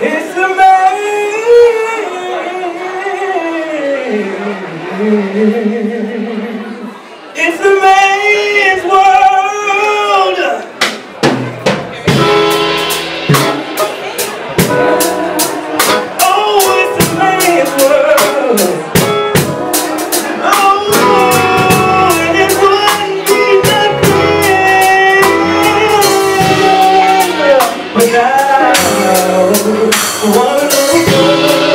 It's amazing. It's the man's world. Oh, it's the man's world. Oh, and it wouldn't be nothing. But now, one little girl.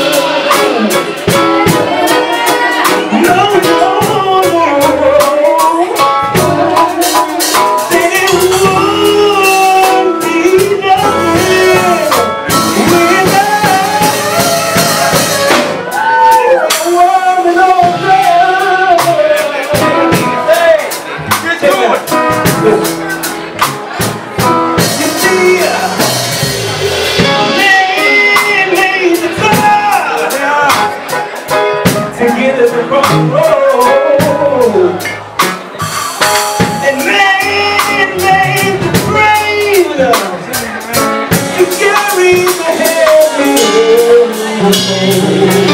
Thank you.